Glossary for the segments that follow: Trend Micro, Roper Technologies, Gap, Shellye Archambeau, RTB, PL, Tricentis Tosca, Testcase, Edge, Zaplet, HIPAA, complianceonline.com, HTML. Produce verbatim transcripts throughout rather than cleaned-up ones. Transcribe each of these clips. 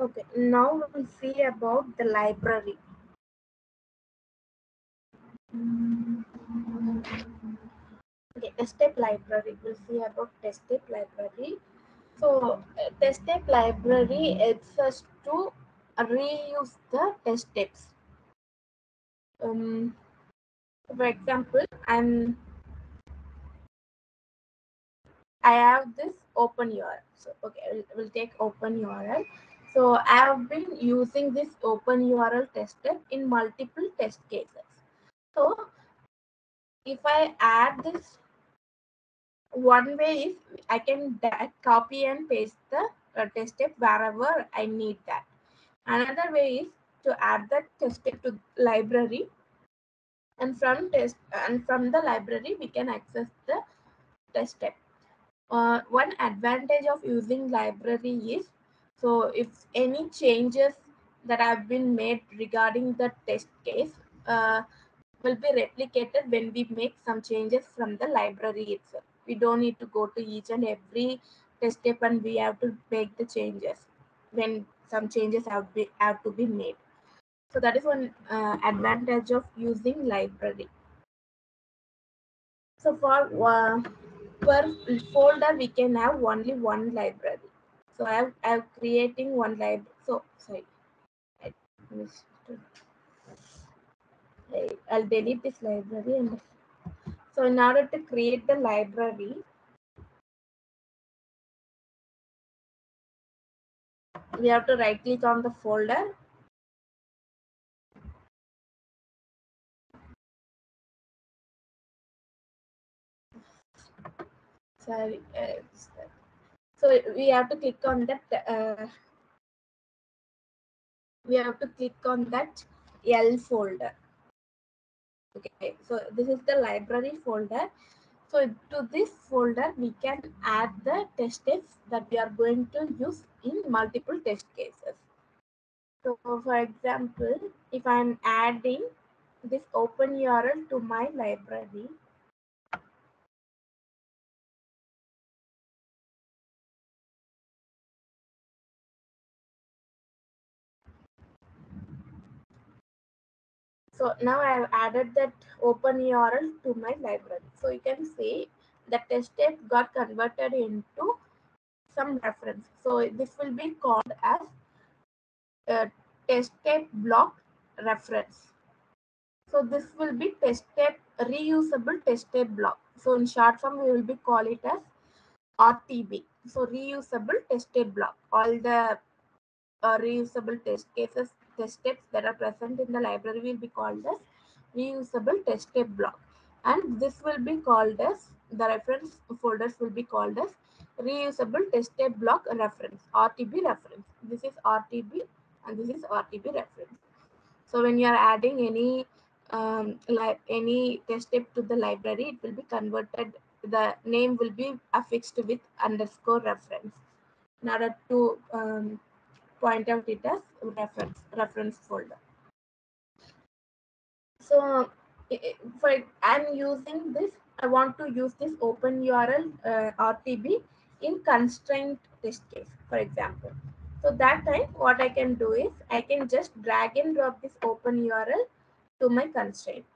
Okay, now we'll see about the library. Okay, test type library. We'll see about test type library. So uh, test type library helps us to reuse the test types. Um, for example, I'm I have this open U R L. So okay, we'll, we'll take open U R L. So I have been using this open U R L test type in multiple test cases. So if I add this, one way is I can copy and paste the uh, test type wherever I need that. Another way is to add the test type to library, and from test and from the library we can access the test type. Uh, one advantage of using library is, so if any changes that have been made regarding the test case uh, will be replicated when we make some changes from the library itself. We don't need to go to each and every test step and we have to make the changes when some changes have, be, have to be made. So that is one uh, advantage of using library. So for uh, per folder, we can have only one library. So I have, I have creating one library. So sorry, I missed it. I'll delete this library, and so in order to create the library, we have to right click on the folder. Sorry, so we have to click on that. Uh, we have to click on that L folder. Okay, so this is the library folder. So to this folder, we can add the test types that we are going to use in multiple test cases. So for example, if I'm adding this open U R L to my library, so now I have added that open U R L to my library. So you can see the test type got converted into some reference. So this will be called as a test type block reference. So this will be test type reusable test type block. So in short form, we will be call it as R T B. So reusable test type block. All the uh, reusable test cases, test steps that are present in the library will be called as reusable test step block, and this will be called as, the reference folders will be called as reusable test step block reference, R T B reference. This is R T B and this is R T B reference. So when you are adding any um, like any test step to the library, it will be converted, the name will be affixed with underscore reference in order to um, point out it as reference reference folder. So for I'm using this, I want to use this open U R L uh, R T B in constraint test case, for example. So that time what I can do is I can just drag and drop this open U R L to my constraint.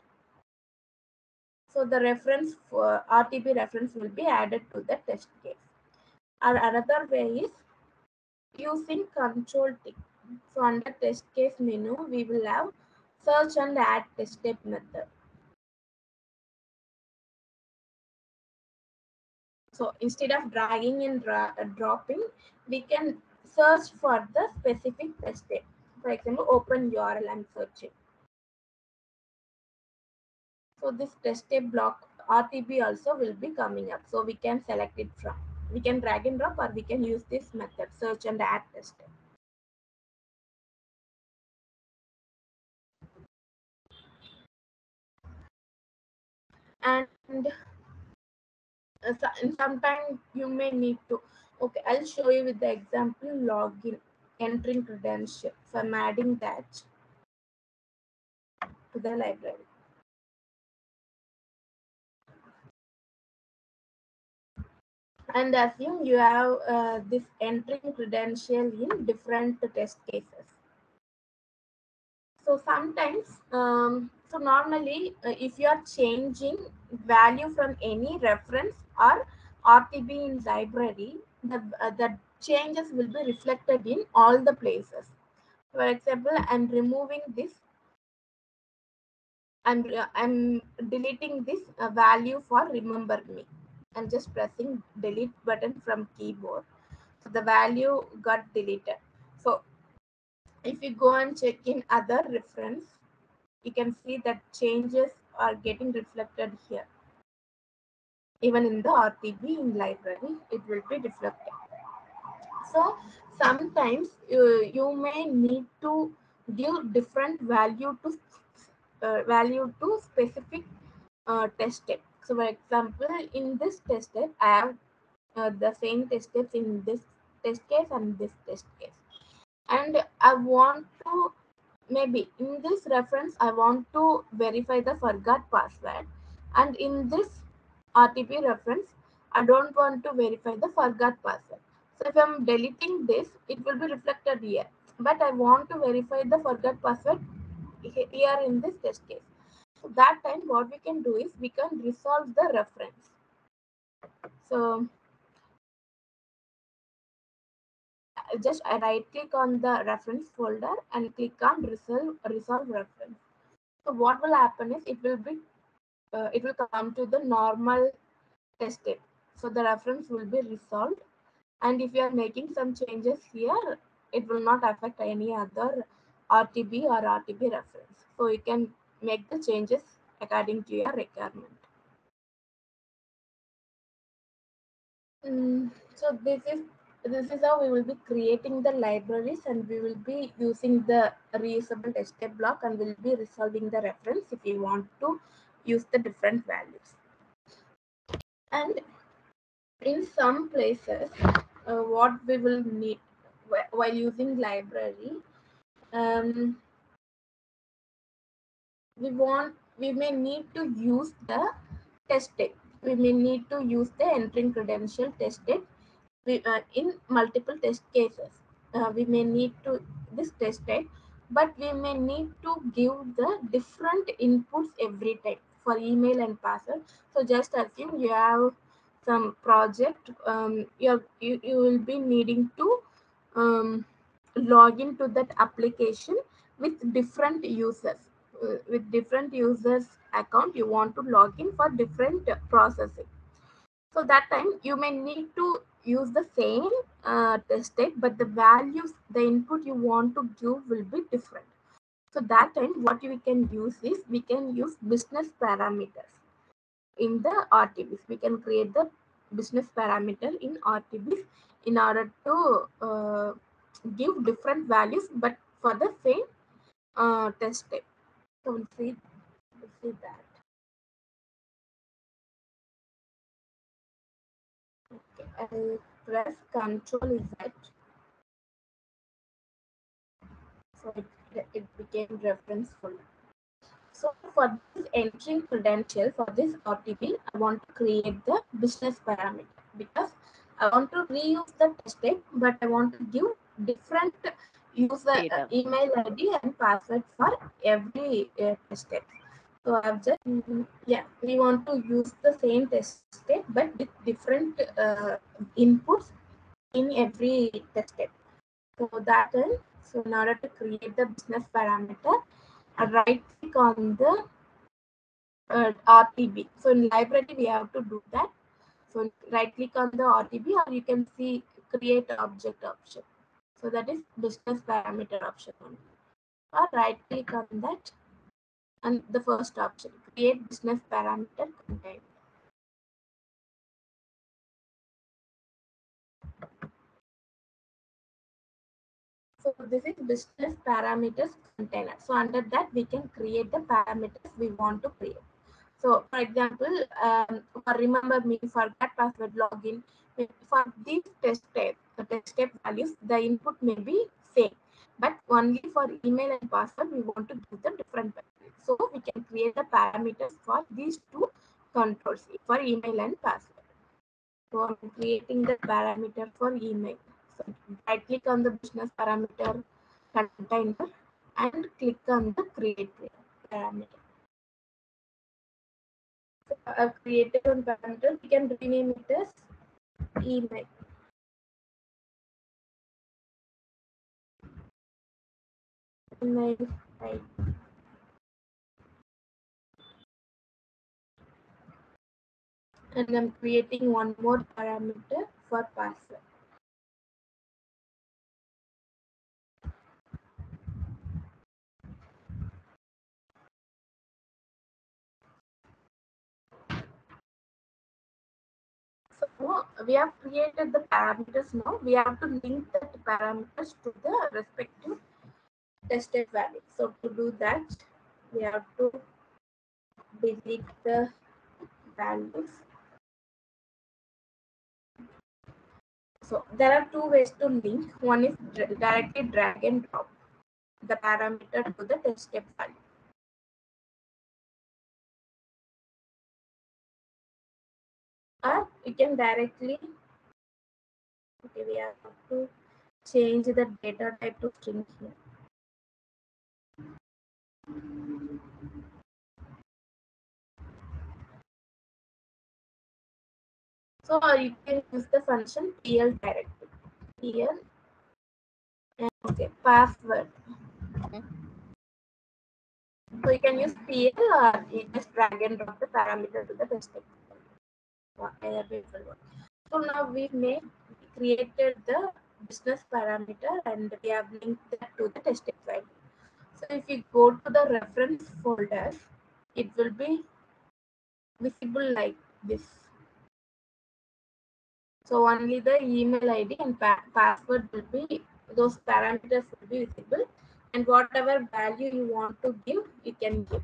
So the reference for R T B reference will be added to the test case. Or another way is using control T. So under test case menu, we will have search and add test type method. So instead of dragging and dra dropping, we can search for the specific test type. For example, open U R L and searching. So this test type block R T B also will be coming up. So we can select it from. We can drag and drop, or we can use this method, search and add test type. And sometimes you may need to, okay, I'll show you with the example login, entering credential. So I'm adding that to the library. and assume you have uh, this entering credential in different test cases. So sometimes, um, so normally uh, if you are changing value from any reference or R T B in library, the, uh, the changes will be reflected in all the places. For example, I'm removing this. I'm, I'm deleting this uh, value for remember me. I'm just pressing delete button from keyboard. So the value got deleted. So if you go and check in other reference, you can see that changes are getting reflected here. Even in the R T B in library, it will be reflected. So sometimes you, you may need to give different value to Uh, value to specific uh, test step. So for example, in this test step, I have uh, the same test steps in this test case and this test case. And I want to, maybe in this reference, I want to verify the forgot password. And in this R T B reference, I don't want to verify the forgot password. So if I'm deleting this, it will be reflected here. But I want to verify the forgot password here in this test case. So that time what we can do is we can resolve the reference. So just I right click on the reference folder and click on resolve resolve reference. So what will happen is it will be uh, it will come to the normal test step. So the reference will be resolved, and if you are making some changes here, it will not affect any other R T B or R T B reference. So you can make the changes according to your requirement. Mm, so this is this is how we will be creating the libraries, and we will be using the reusable test step block, and we'll be resolving the reference if you want to use the different values. And in some places, uh, what we will need while using library, Um, we want we may need to use the test step. We may need to use the entering credential test step we, uh, in multiple test cases. Uh, we may need to this test step, but we may need to give the different inputs every time for email and password. So just assume you have some project. Um, you you you will be needing to um. log into that application with different users uh, with different users account. You want to log in for different processing. So that time you may need to use the same uh, test step, but the values, the input you want to give will be different. So that time what we can use is we can use business parameters in the R T Bs. We can create the business parameter in R T Bs in order to uh, give different values, but for the same uh, test step. So we'll see, we'll see that. Okay, I'll press Control Z. So it, it became reference folder. So for this entering credential for this R T B, I want to create the business parameter because I want to reuse the test step, but I want to give different user uh, email I D and password for every uh, test step. So I've just yeah, we want to use the same test step but with different uh, inputs in every test step. So that is, so in order to create the business parameter, I right click on the uh, R T B. So in library we have to do that. So right click on the R T B, or you can see create object option. So that is business parameter option only. Or right click on that and the first option, create business parameter container. So this is business parameters container. So under that we can create the parameters we want to create. So for example, um, for remember me, forgot password, login, for these test step, the test step values, the input may be same, but only for email and password we want to give the different values. So we can create the parameters for these two controls, for email and password. So I'm creating the parameter for email. So right click on the business parameter container and click on the create parameter. So I've created one parameter. We can rename it as email. Email type. And I'm creating one more parameter for password. So we have created the parameters now. We have to link the parameters to the respective tested value. So to do that, we have to delete the values. So there are two ways to link. One is directly drag and drop the parameter to the tested value. Or you can directly, okay, we have to change the data type to string here. So you can use the function P L directly. P L and okay, password. Okay. So you can use P L or you just drag and drop the parameter to the tested value. So now we made we created the business parameter and we have linked that to the tested value. So if you go to the reference folder, it will be visible like this. So only the email I D and pa password will be, those parameters will be visible, and whatever value you want to give, you can give.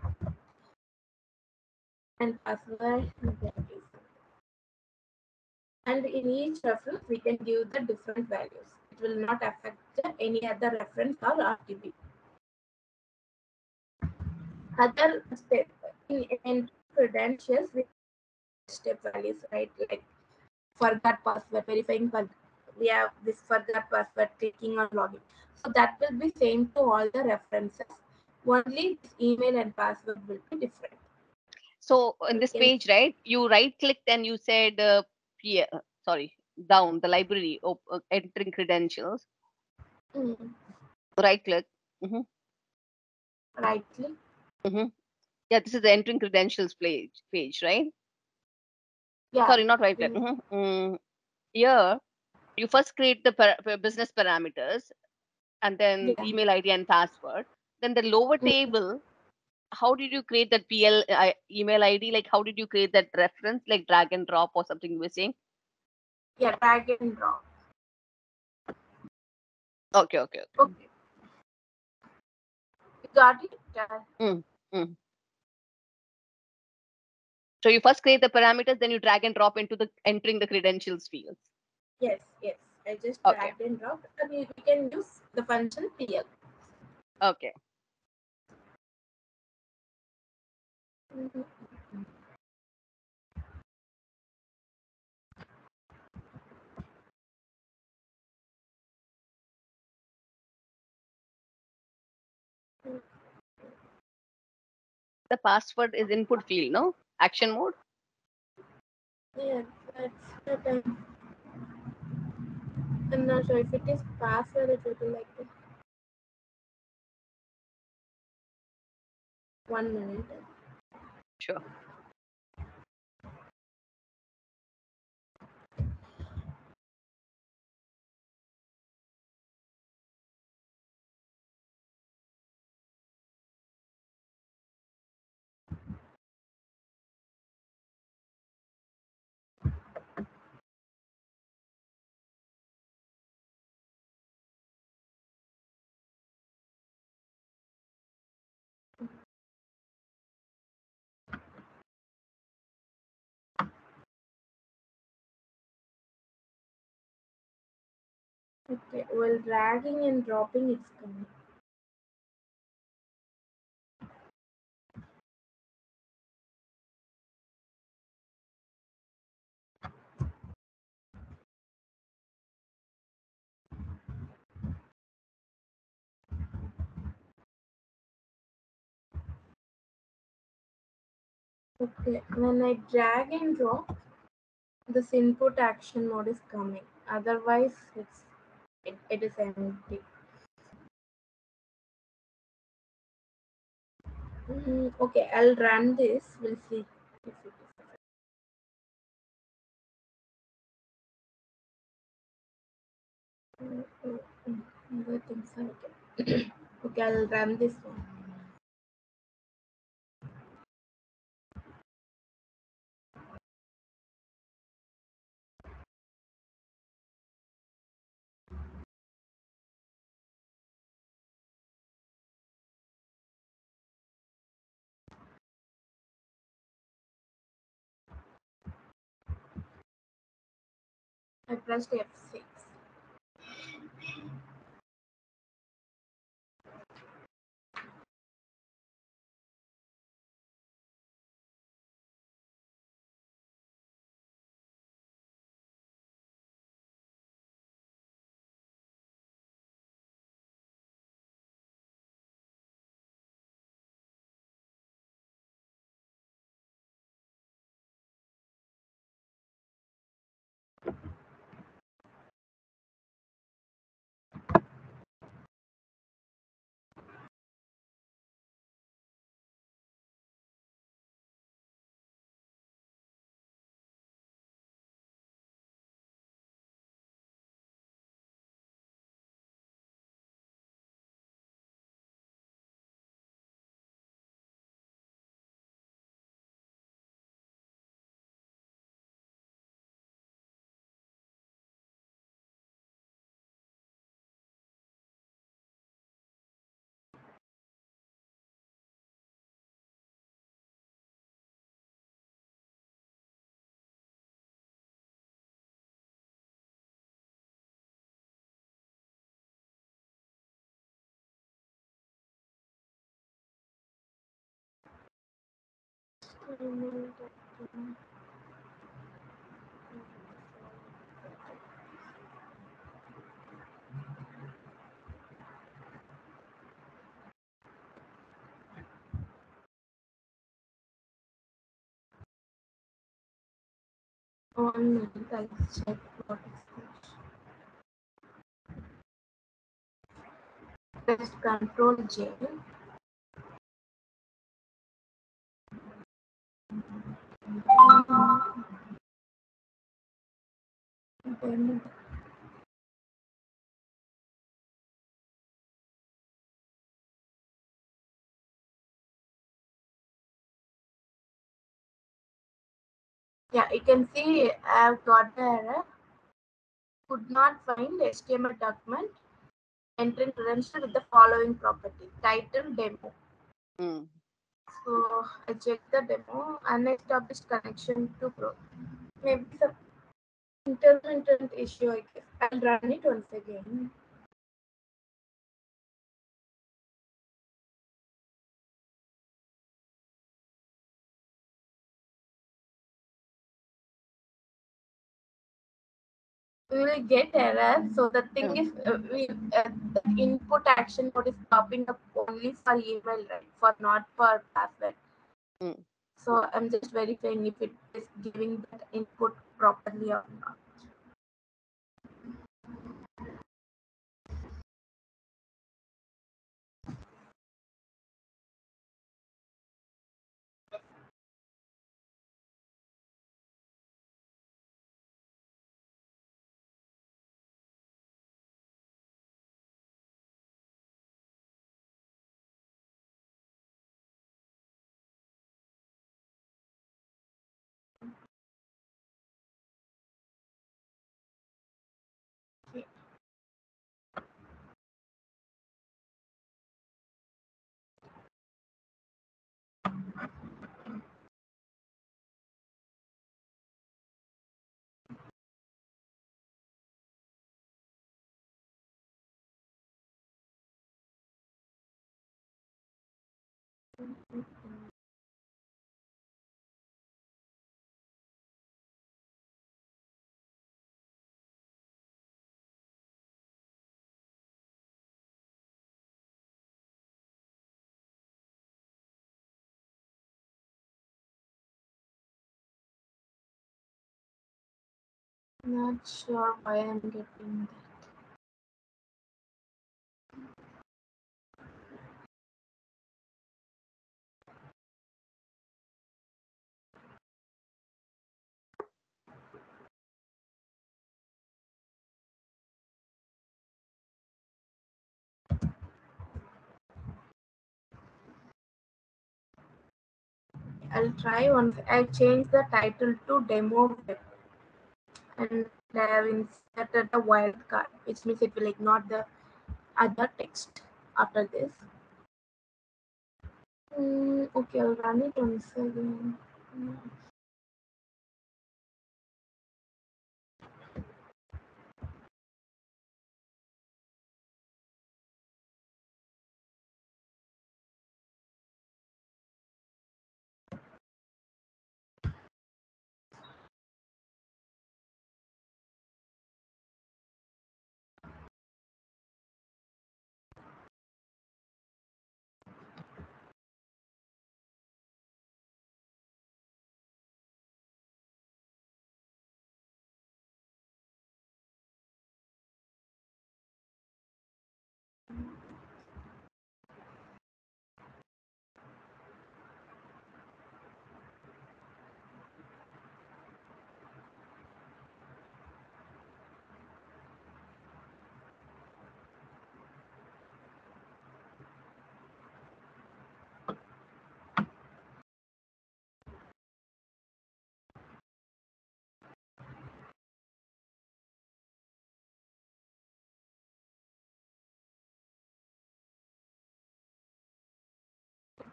And password, and in each reference, we can give the different values. It will not affect any other reference or R T B. Other step in, in credentials with step values, right? Like forgot password, verifying password. We have this forgot password, clicking on login. So that will be same to all the references. Only email and password will be different. So in this page, right? You right clicked and you said, uh, yeah, sorry, down the library, oh, uh, entering credentials. Mm-hmm. Right click. Mm-hmm. Right click. Mm-hmm. Yeah, this is the entering credentials page, page right? Yeah. Sorry, not right. Mm-hmm. Mm-hmm. Mm-hmm. Here, you first create the par business parameters and then yeah. email I D and password. Then the lower mm-hmm. table, how did you create that P L uh, email I D? Like, how did you create that reference? Like drag and drop or something you were saying? Yeah, drag and drop. Okay, okay, okay. okay. You got it? Yeah. Mm. Mm. So you first create the parameters, then you drag and drop into the entering the credentials fields. Yes, yes. I just okay. dragged and dropped. And you can use the function P L. Okay. Mm-hmm. The password is input field, no? Action mode? Yeah, that's what I'm, I'm not sure if it is password, it will be like this. One minute. Sure. Okay, well, dragging and dropping is coming. Okay, when I drag and drop, this input action mode is coming. Otherwise, it's it, it is empty. Mm, okay, I'll run this. We'll see if it is. Okay, I'll run this one. I pressed F six. One minute, I'll check what is that. Press Control J. Then yeah, you can see I've got the error. Could not find H T M L document entering credential with the following property: title demo. Mm. So I checked the demo and I established connection to pro. Maybe some internal internet issue, I guess. I'll run it once again. We will get error. So the thing mm. is, uh, we, uh, the input action mode is popping up only for email, right? For not for password. Mm. So I'm just verifying if it is giving that input properly or not. Not sure why I'm getting that. I'll try once. I changed the title to demo web, and I have inserted a wildcard, which means it will ignore the other text after this. Mm, okay, I'll run it once again.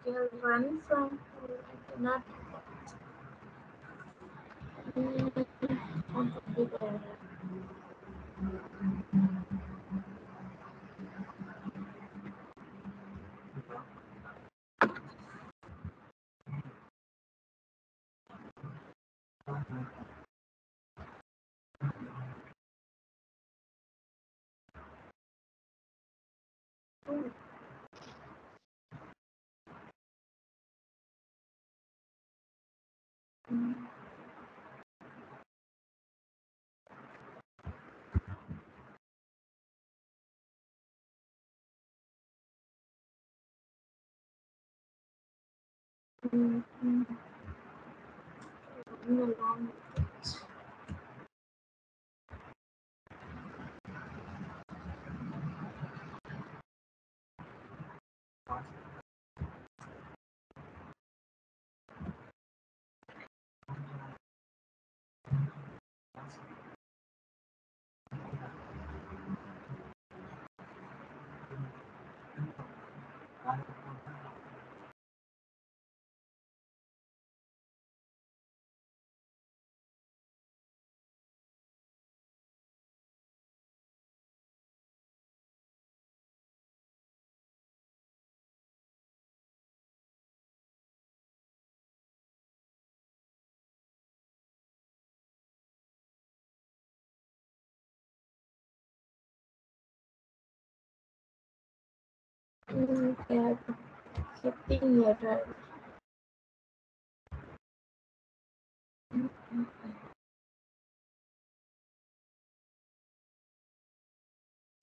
I'll run from I cannot mm. Mm-hmm. Mm, yeah, something error. Mm-hmm.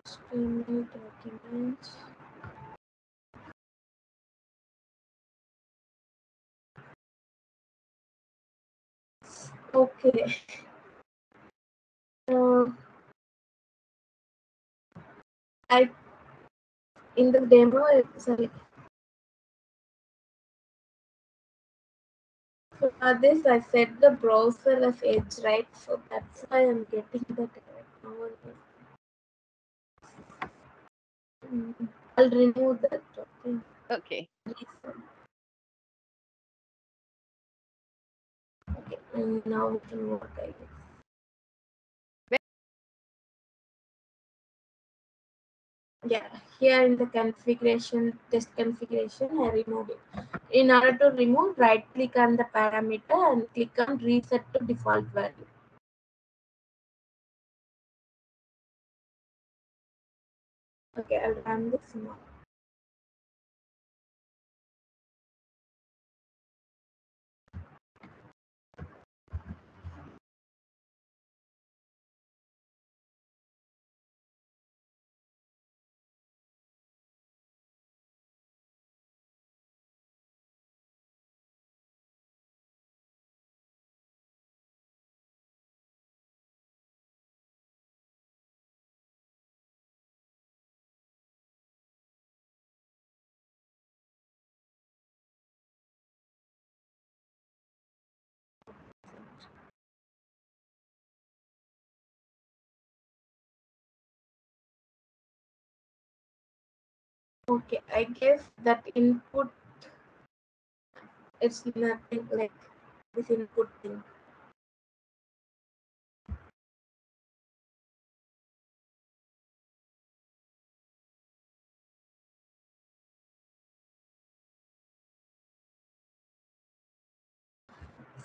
Streaming documents. Okay. So I. In the demo, sorry. So for this, I set the browser as Edge, right? So that's why I'm getting that error. I'll remove that. Okay. Okay. Okay. And now it will work, I guess. Yeah, here in the configuration, test configuration, I removed it. In order to remove, right click on the parameter and click on reset to default value. Okay, I'll run this now. Okay, I guess that input, it's nothing like this input thing.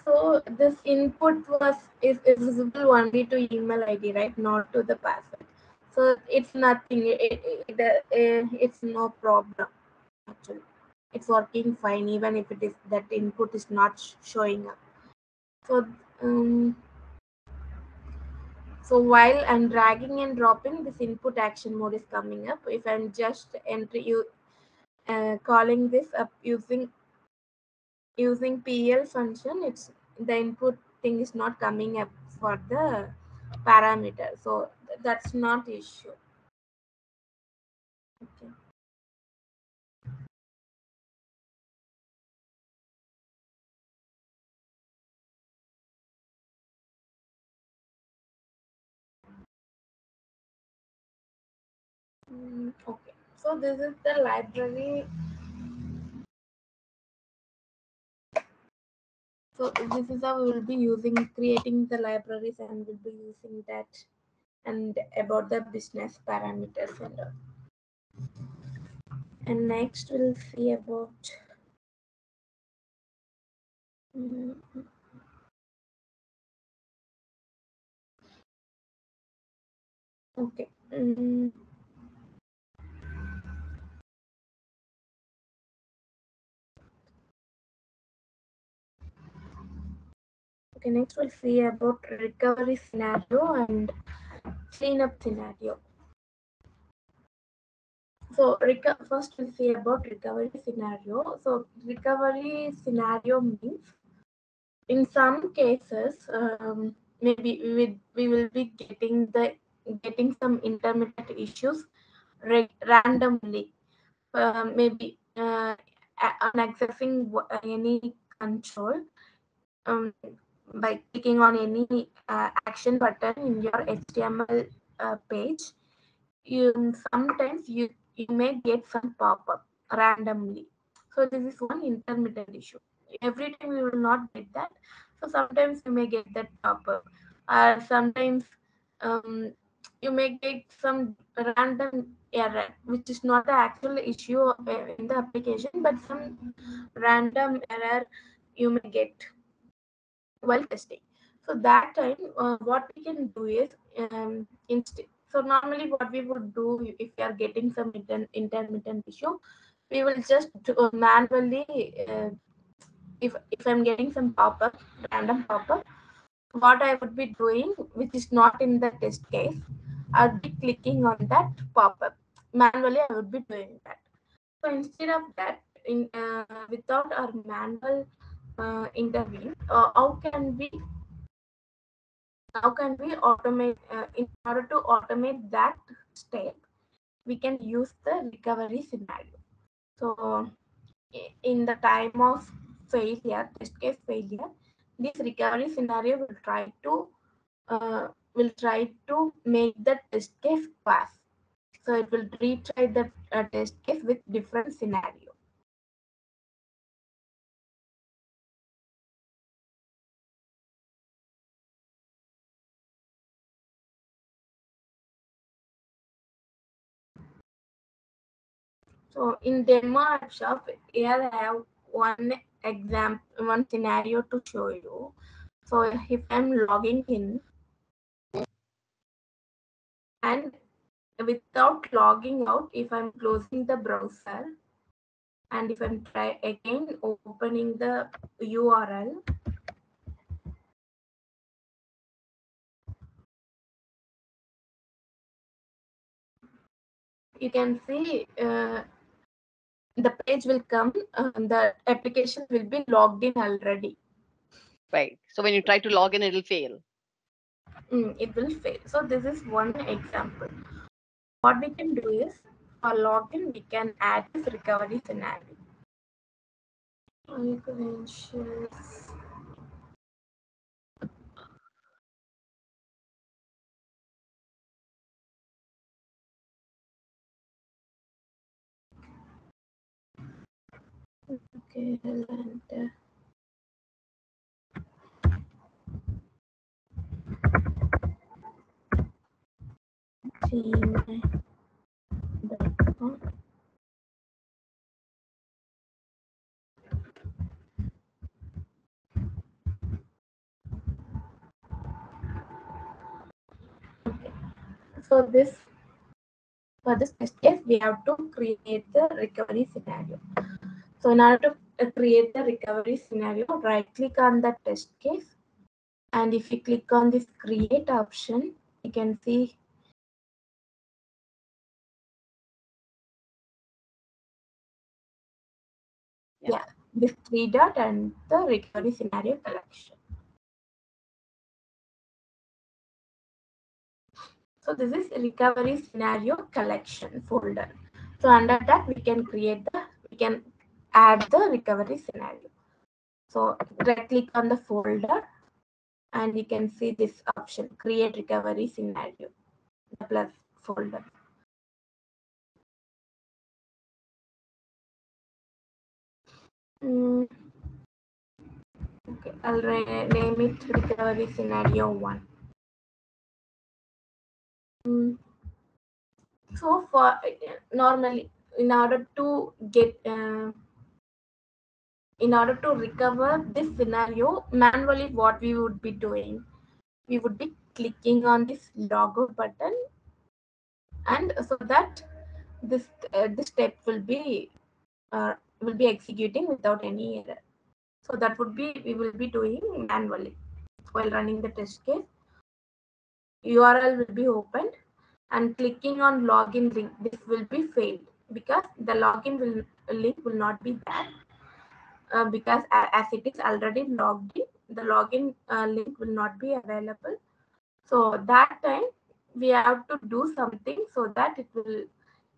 So this input was is, is visible only to email I D, right? Not to the password. So it's nothing. It, it, it, it's no problem. Actually, it's working fine even if it is that input is not sh showing up. So um, so while I'm dragging and dropping, this input action mode is coming up. If I'm just enter you uh, calling this up using. Using P L function, it's the input thing is not coming up for the parameter, so that's not issue. Okay. Mm, okay. So this is the library. So this is how we will be using, creating the libraries, and we'll be using that, and about the business parameters and all. And next we'll see about um, okay. Um, Okay, next we'll see about recovery scenario and cleanup scenario. So first we'll see about recovery scenario. So recovery scenario means in some cases um, maybe we will, we will be getting the getting some intermittent issues randomly. Uh, maybe uh, on accessing any control. Um, by clicking on any uh, action button in your H T M L uh, page, you sometimes you, you may get some pop-up randomly. So this is one intermittent issue. Every time you will not get that. So sometimes you may get that pop-up. Uh, sometimes um, you may get some random error, which is not the actual issue in the application, but some random error you may get while testing. So that time, uh, what we can do is um, instead. So normally, what we would do if we are getting some inter intermittent issue, we will just do manually. Uh, if if I'm getting some pop up, random pop up, what I would be doing, which is not in the test case, I'd be clicking on that pop up manually. I would be doing that. So instead of that, in uh, without our manual Uh, intervene. Uh, how can we? How can we automate? Uh, in order to automate that step, we can use the recovery scenario. So, in the time of failure, test case failure, this recovery scenario will try to uh, will try to make the test case pass. So it will retry the uh, test case with different scenario. So in demo app shop, here I have one example, one scenario to show you. So if I'm logging in, and without logging out, if I'm closing the browser, and if I'm try again opening the U R L, you can see uh, the page will come, uh, the application will be logged in already. Right. So when you try to log in, it will fail. Mm, it will fail. So this is one example. What we can do is, for login, we can add this recovery scenario. My credentials. scale and uh, gmail dot com. Okay. So this for this test case, we have to create the recovery scenario. So in order to create the recovery scenario, right click on the test case. And if you click on this create option, you can see yeah, yeah this three dot and the recovery scenario collection. So this is recovery scenario collection folder. So under that we can create the, we can add the recovery scenario. So right click on the folder and you can see this option, create recovery scenario, the plus folder. Mm. Okay, I'll rename it recovery scenario one. Mm. So for normally in order to get uh, in order to recover this scenario manually, what we would be doing, we would be clicking on this logo button, and so that this uh, this step will be uh, will be executing without any error. So that would be, we will be doing manually while running the test case. U R L will be opened and clicking on login link, this will be failed because the login will, link will not be there uh, because as it is already logged in, the login uh, link will not be available. So that time we have to do something so that it will,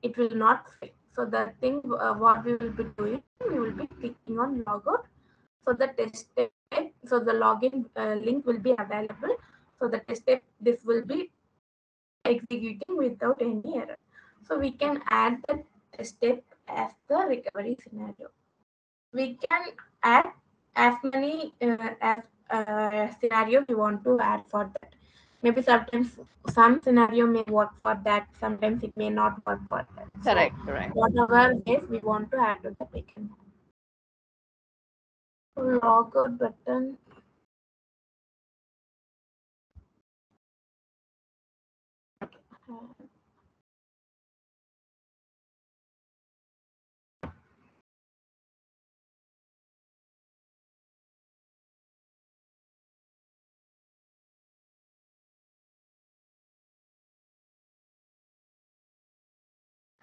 it will not fail. So the thing uh, what we will be doing, we will be clicking on logout. So the test step, so the login uh, link will be available. So the test step, this will be executing without any error. So we can add the test step as the recovery scenario. We can add as many uh, as uh, scenario we want to add for that. Maybe sometimes some scenario may work for that. Sometimes it may not work for that. Correct, so correct. Whatever case we want to add to the backend. Logout button.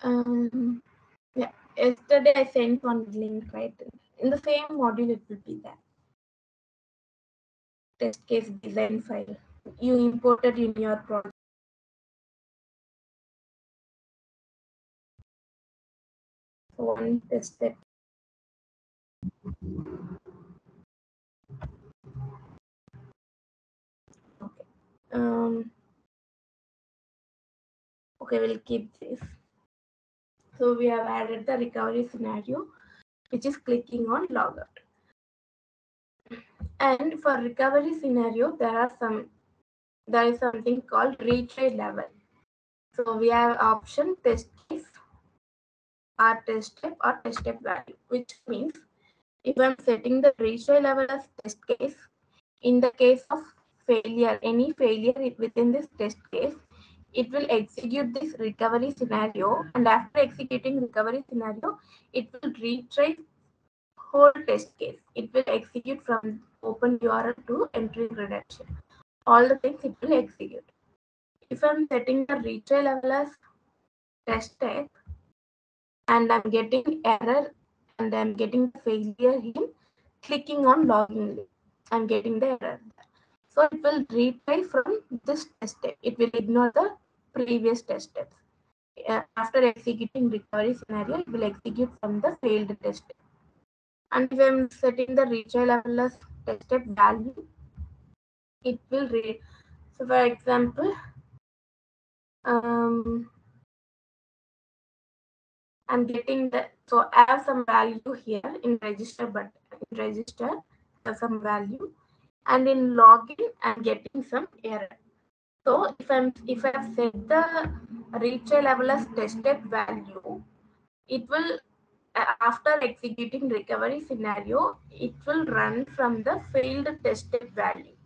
Um, yeah, yesterday I sent one link, right? In the same module, it will be there. Test case design file you imported in your project. So one test step. Okay. Um. Okay, we'll keep this. So we have added the recovery scenario, which is clicking on logout. And for recovery scenario, there are some, there is something called retry level. So we have option test case, or test step, or test step value, which means if I'm setting the retry level as test case, in the case of failure, any failure within this test case, it will execute this recovery scenario, and after executing recovery scenario, it will retry whole test case. It will execute from open U R L to entry credential. All the things it will execute. If I'm setting the retry level as test type, and I'm getting error, and I'm getting failure here, clicking on login link, I'm getting the error. So it will retry from this test step. It will ignore the previous test steps. Uh, after executing recovery scenario, it will execute from the failed test step. And if I'm setting the retry level as test step value, it will re. So for example, um, I'm getting that. So I have some value here in register, but in register have some value, and in login I'm getting some error. So if I'm if I have set the retry level as tested value, it will after executing recovery scenario, it will run from the failed tested value.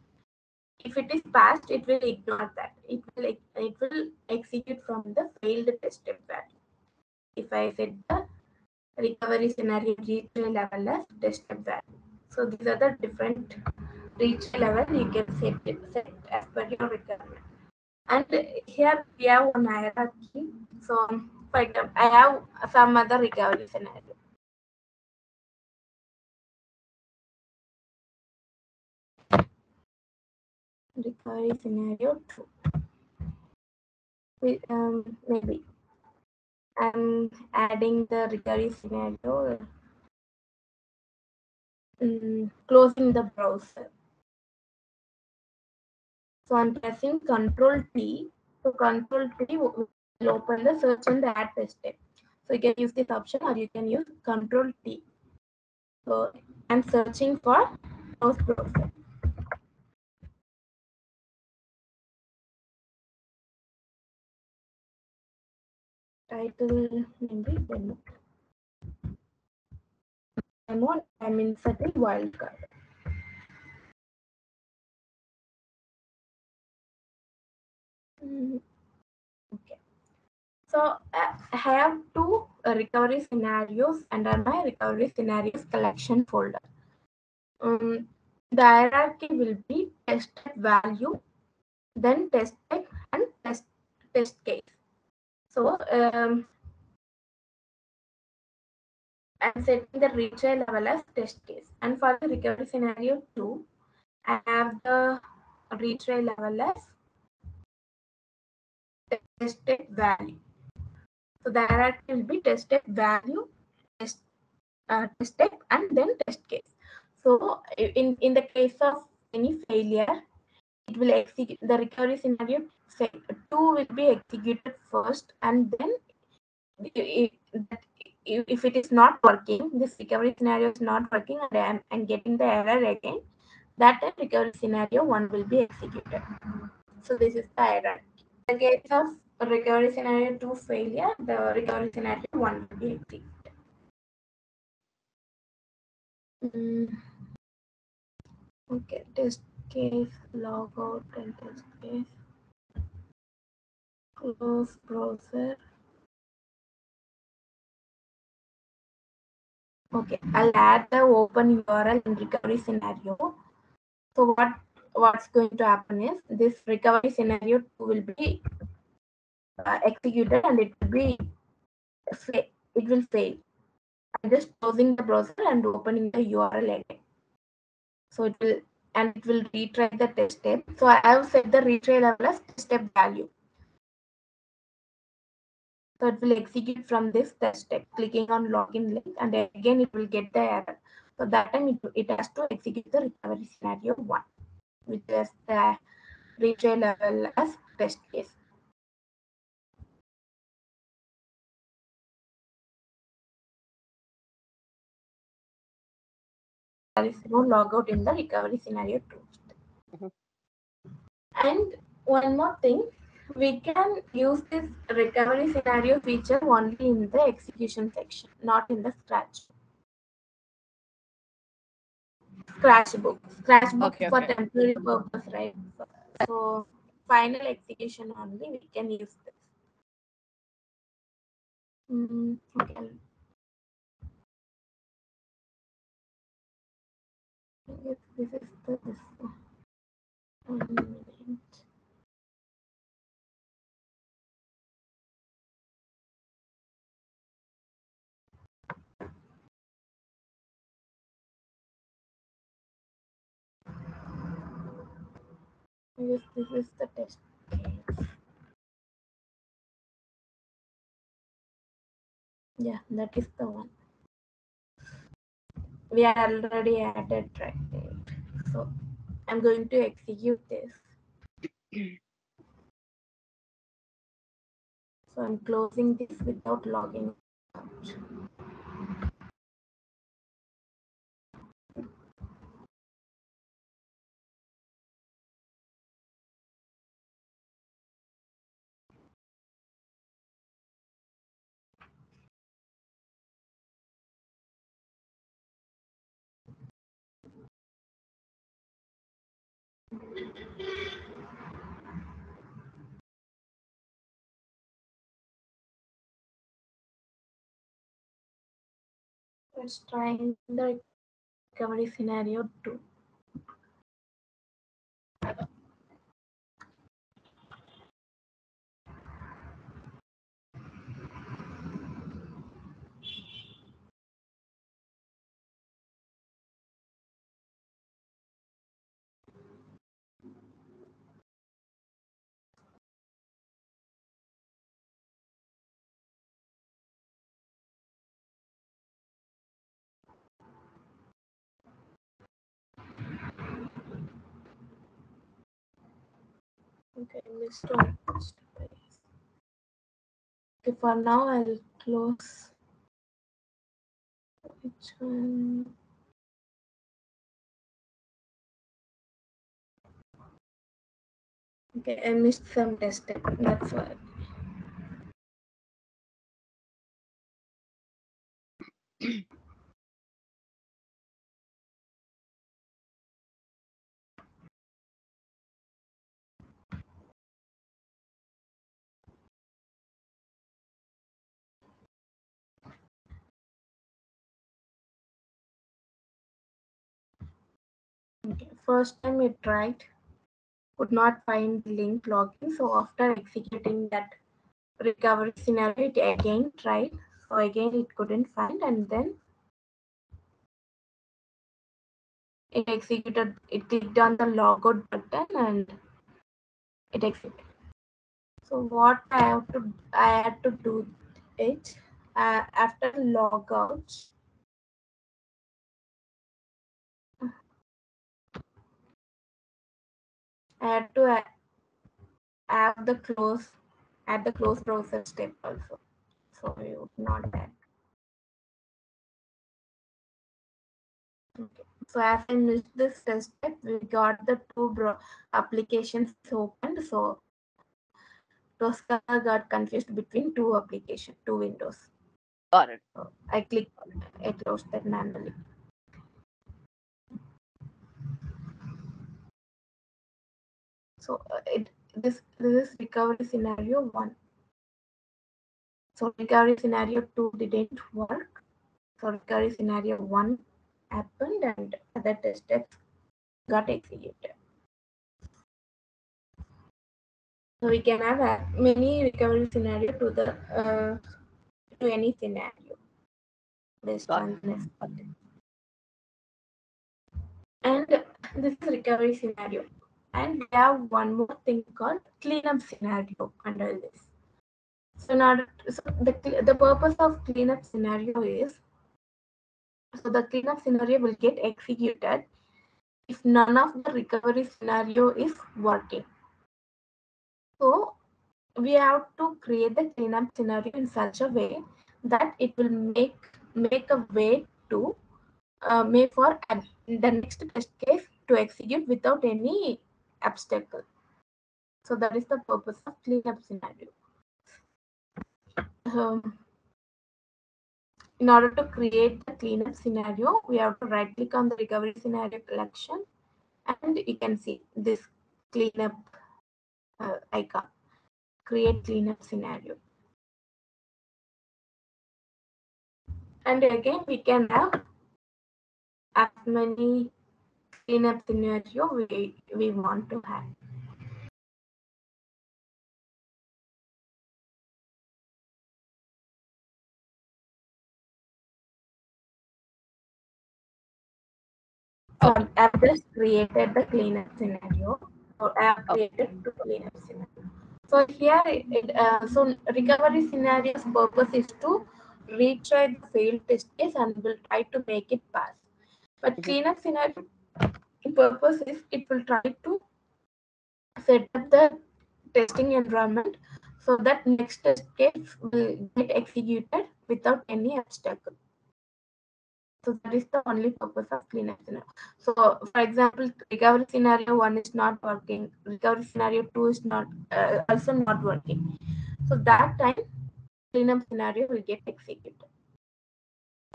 If it is passed, it will ignore that. It will it will execute from the failed tested value. If I set the recovery scenario retry level as tested value. So these are the different retry level you can set it set as per your requirement. And here we have one hierarchy. So for example, I have some other recovery scenario. Recovery scenario two. We, um, maybe I'm adding the recovery scenario. Mm, closing the browser. So I'm pressing Control T. So Control T will open the search and the add tested. So you can use this option, or you can use Control T. So I'm searching for closed browser. Title maybe demo. I'm on. I'm inserting wildcard. Okay. So uh, I have two uh, recovery scenarios under my recovery scenarios collection folder. Um, the hierarchy will be tested value, then tested and test test case. So um, I'm setting the retry level as test case, and for the recovery scenario two, I have the retry level as tested value. So the hierarchy will be tested value, test, uh, tested, and then test case. So in in the case of any failure, it will execute the recovery scenario two will be executed first, and then it, it, if it is not working, this recovery scenario is not working, and I'm, I'm getting the error again, that recovery scenario one will be executed. So this is the error. In the case of recovery scenario two failure, the recovery scenario one will be executed. Mm. Okay, test case, logout, and test case, close browser. Okay, I'll add the open U R L in recovery scenario. So what what's going to happen is this recovery scenario will be uh, executed, and it will be it will fail. I'm just closing the browser and opening the U R L again. So it will and it will retry the test step. So I have set the retry level as test step value. So it will execute from this test step, clicking on login link, and again it will get the error. So that time it, it has to execute the recovery scenario one, which is the retry level as test case. There is no logout in the recovery scenario two. Mm-hmm. And one more thing. We can use this recovery scenario feature only in the execution section, not in the Scratch. Scratchbook. Scratchbook okay, for okay. temporary purpose, right? So final execution only we can use this. Mm, okay. Yes, this is the this one. Yes, this is the test case. Yeah, that is the one. We are already added track date. So I'm going to execute this. So I'm closing this without logging Let's try the recovery scenario two. Okay, let's stop. Okay, for now I'll close. Which one? Okay, I missed some test step. That's why. Okay, first time it tried, could not find the link login. So after executing that recovery scenario, it again tried. So again, it couldn't find, and then it executed, it clicked on the logout button and it executed. So what I have to, I had to do it uh, after logout. I had to add the close, add the close process step also. So you would not add. Okay. So as I missed this step, we got the two bro applications opened. So Tosca got confused between two applications, two windows. Got it. So I clicked on it. I closed that manually. So it, this, this is recovery scenario one. So recovery scenario two didn't work. So recovery scenario one happened and other test steps got executed. So we can have many recovery scenario to the uh, to any scenario. This one is important. And this is recovery scenario. And we have one more thing called cleanup scenario under this. So now, so the the purpose of cleanup scenario is, so the cleanup scenario will get executed if none of the recovery scenario is working. So we have to create the cleanup scenario in such a way that it will make make a way to uh, make for the next test case to execute without any obstacle. So that is the purpose of cleanup scenario. Um, in order to create the cleanup scenario, we have to right click on the recovery scenario collection, and you can see this cleanup uh, icon, create cleanup scenario. And again, we can have as many cleanup scenario we, we want to have. So I've just created the cleanup scenario, or I've created two cleanup scenario. So here, it, uh, so recovery scenario's purpose is to retry the failed test case and will try to make it pass. But cleanup scenario purpose is it will try to set up the testing environment so that next test case will get executed without any obstacle. So that is the only purpose of cleanup scenario. So for example, recovery scenario one is not working, recovery scenario two is not uh, also not working. So that time cleanup scenario will get executed.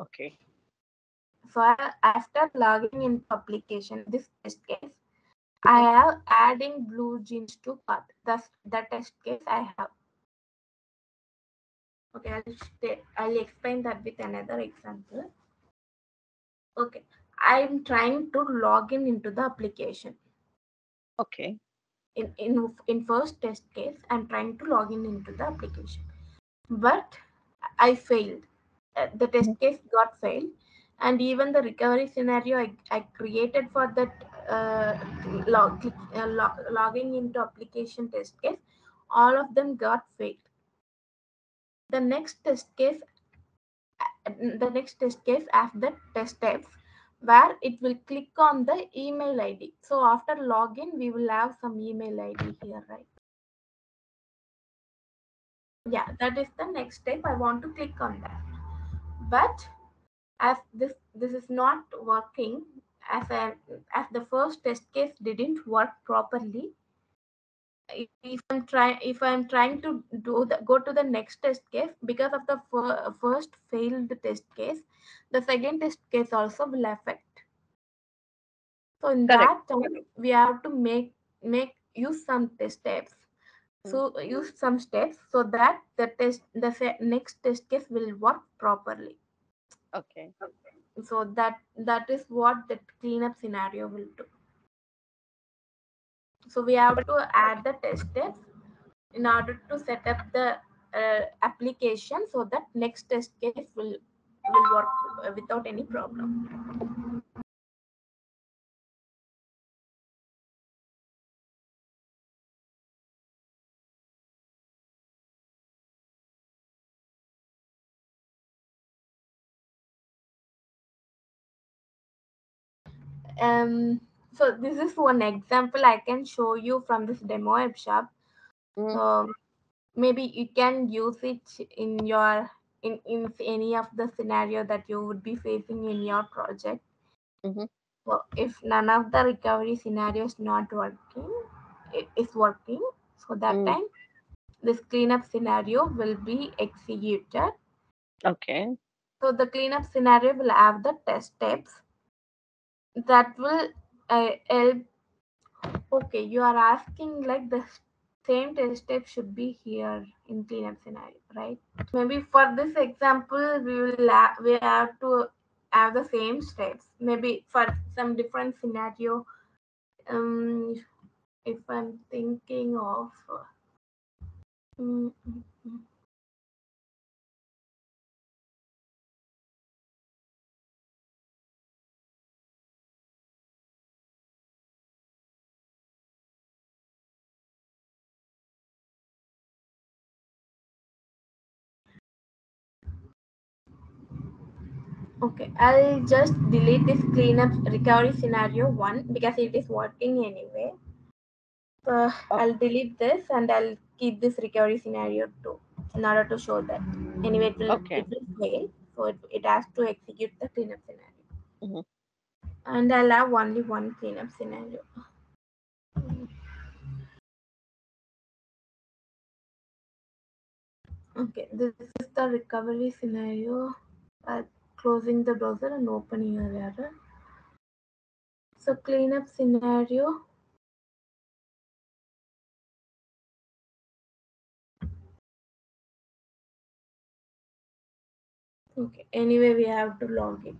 Okay. So uh, after logging in publication, this test case, I have adding blue jeans to path. That's the test case I have. Okay, I'll, I'll explain that with another example. Okay, I'm trying to log in into the application. Okay. In, in, in first test case, I'm trying to log in into the application. But I failed. Uh, the test case got failed. And even the recovery scenario I, I created for that uh, log, uh, log, logging into application test case, all of them got failed. The next test case, the next test case after test steps, where it will click on the email I D. So after login, we will have some email I D here, right? Yeah, that is the next step. I want to click on that. But as this this is not working, as I, as the first test case didn't work properly, if I'm trying if I'm trying to do the, go to the next test case, because of the fir first failed test case, the second test case also will affect. So in Correct. that time, we have to make make use some test steps. So use some steps so that the test the next test case will work properly. Okay. okay. So that that is what the cleanup scenario will do. So we have to add the test steps in order to set up the uh, application so that next test case will will work without any problem. Um. So this is one example I can show you from this demo web shop. Mm. So maybe you can use it in your in, in any of the scenario that you would be facing in your project. Mm-hmm. So if none of the recovery scenarios not working, it is working. So that mm. time, this cleanup scenario will be executed. Okay. So the cleanup scenario will have the test steps that will. Uh, okay, you are asking like the same test step should be here in cleanup scenario, right? Maybe for this example, we will have, we have to have the same steps. Maybe for some different scenario, um, if I'm thinking of... Mm-hmm. Okay, I'll just delete this cleanup recovery scenario one because it is working anyway. So okay. I'll delete this and I'll keep this recovery scenario two in order to show that. Anyway, it will, okay. it will fail, so it, it has to execute the cleanup scenario. Mm-hmm. And I'll have only one cleanup scenario. Okay, this is the recovery scenario. But closing the browser and opening your error. So cleanup scenario. Okay, anyway, we have to log in.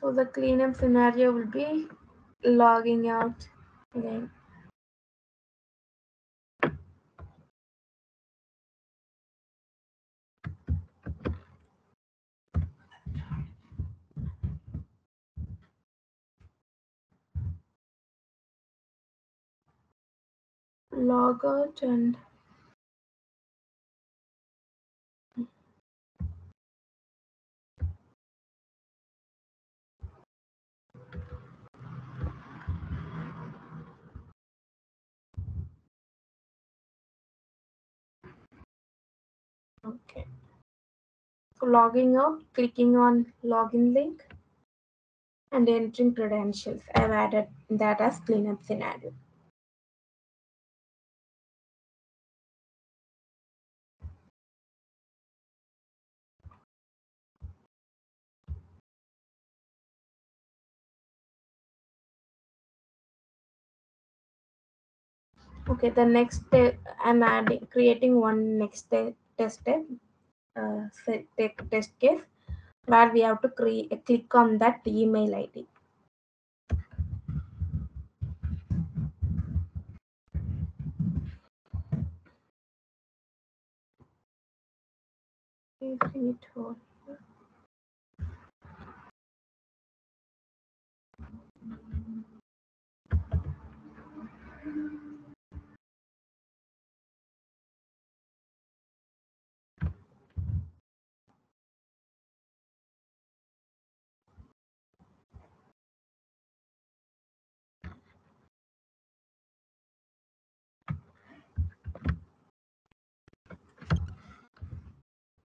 So the cleanup scenario will be logging out again. Log out and Okay. So logging out, clicking on login link and entering credentials. I've added that as cleanup scenario. Okay, the next step, I'm adding, creating one next te test step, uh, test case, where we have to create, click on that email I D.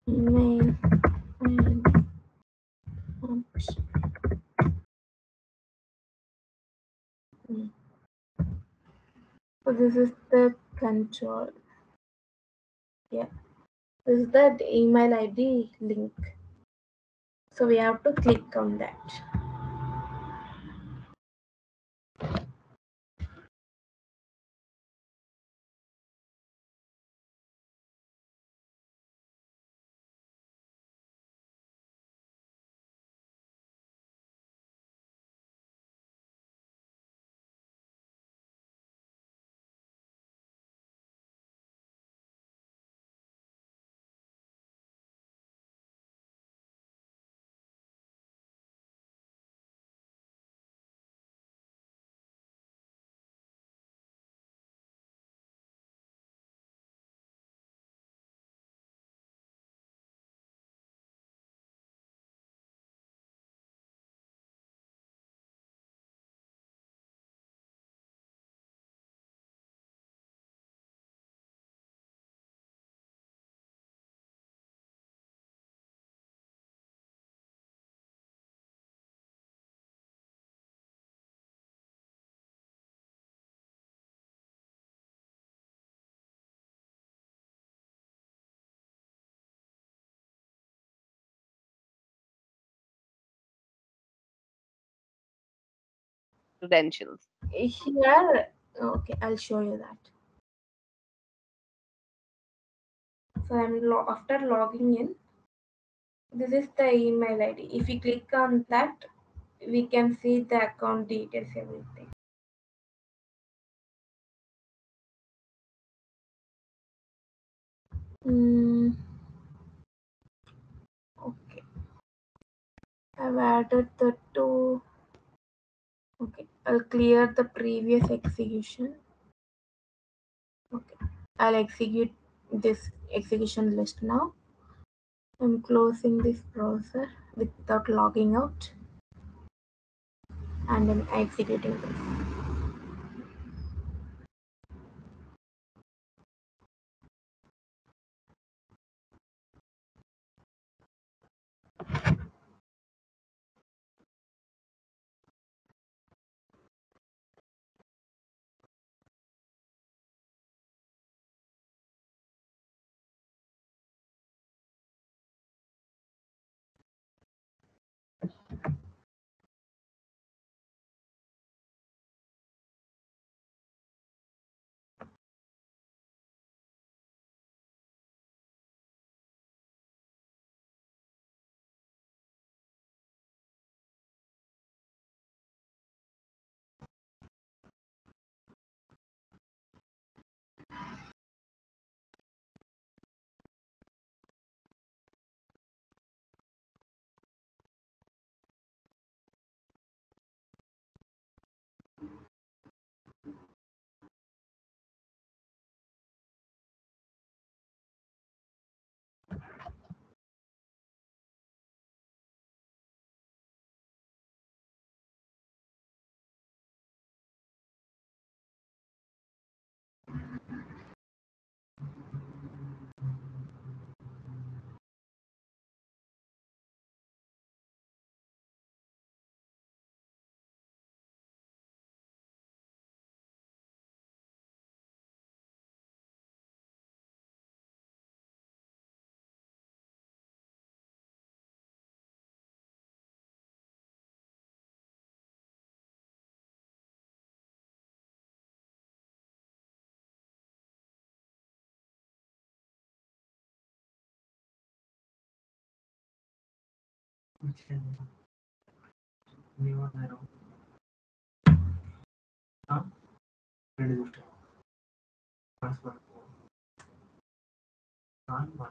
Email and oops. So this is the control. Yeah, this is that email I D link. So we have to click on that. Credentials here. Okay, I'll show you that. So I'm lo after logging in, this is the email I D. If you click on that, we can see the account details, everything. Mm. Okay, I've added the two. Okay, I'll clear the previous execution. Okay, I'll execute this execution list now. I'm closing this browser without logging out. And then executing this. Okay. New arrow. Now, register. Password. Nine one.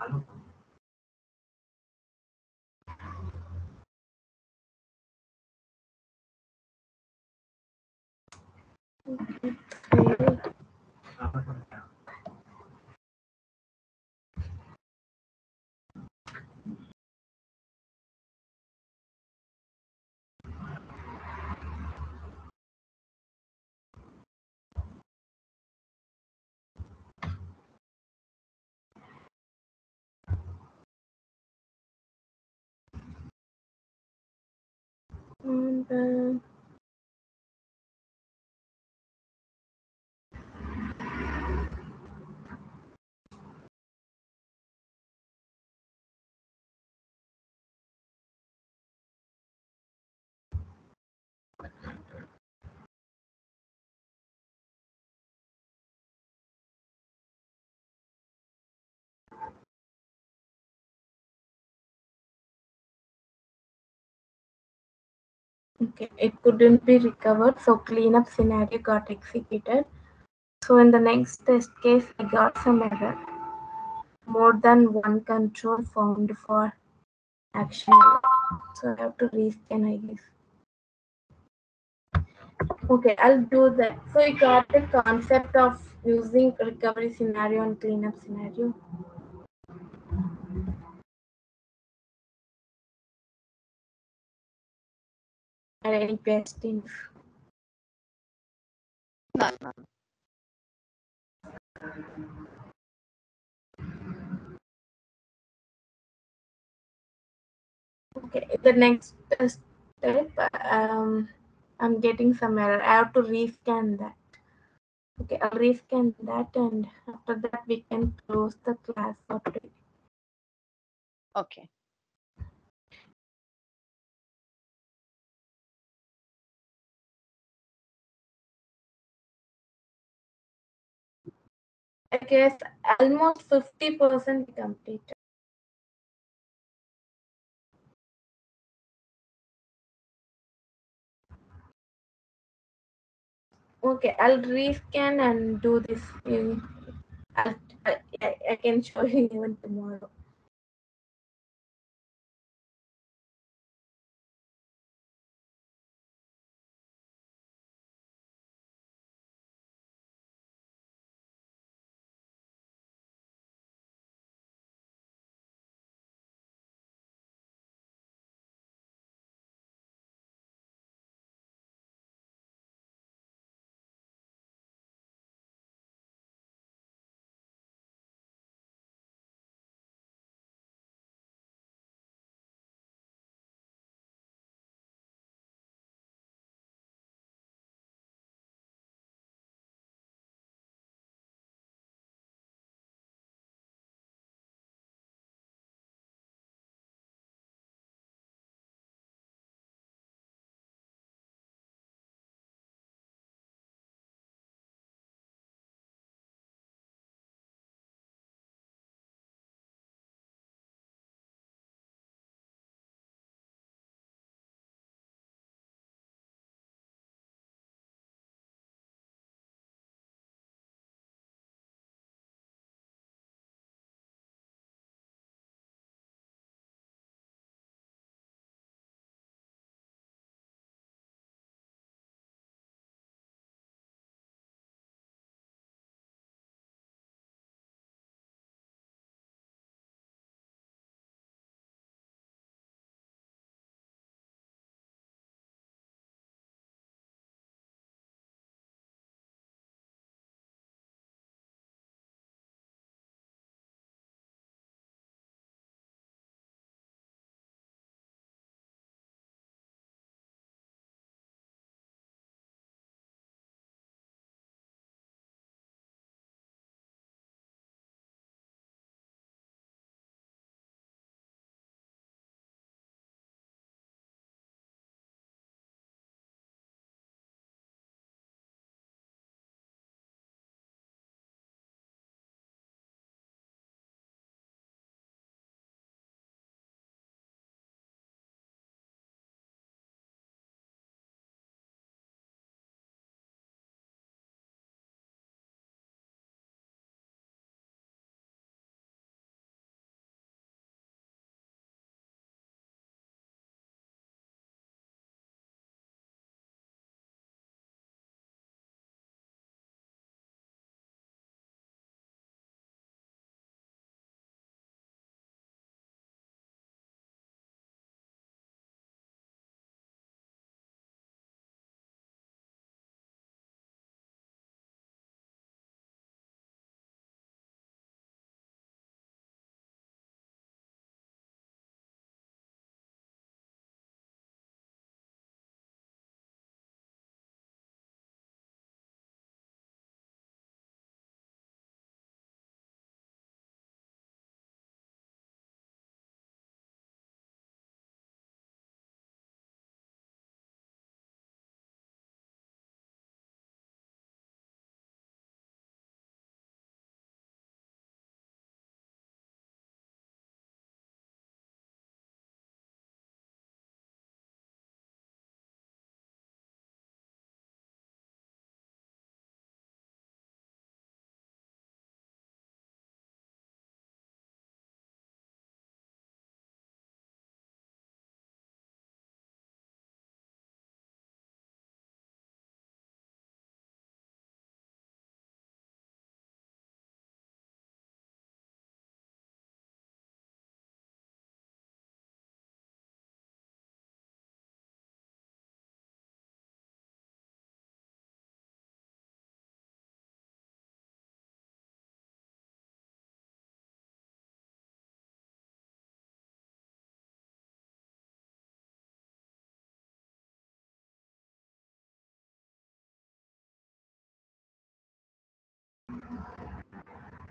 Hello. And then okay, it couldn't be recovered, so cleanup scenario got executed. So in the next test case, I got some error. More than one control found for action. So I have to rescan, I guess. Okay, I'll do that. So you got the concept of using recovery scenario and cleanup scenario. Are any questions? No. Okay, the next step, um, I'm getting some error. I have to rescan that. Okay, I'll rescan that, and after that, we can close the class for today. Okay. I guess almost fifty percent completed. Okay, I'll rescan and do this. In, I, I, I can show you even tomorrow.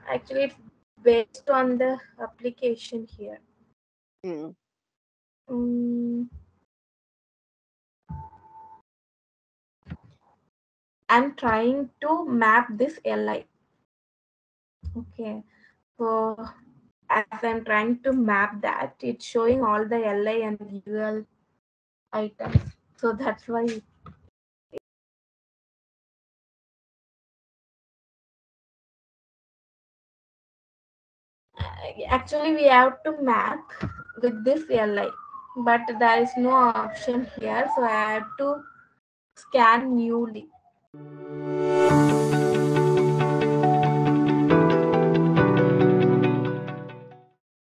Actually, it's based on the application here. Mm. Um, I'm trying to map this L I. Okay, so as I'm trying to map that, it's showing all the L I and U L items. So that's why. Actually, we have to map with this L I, but there is no option here, so I have to scan newly.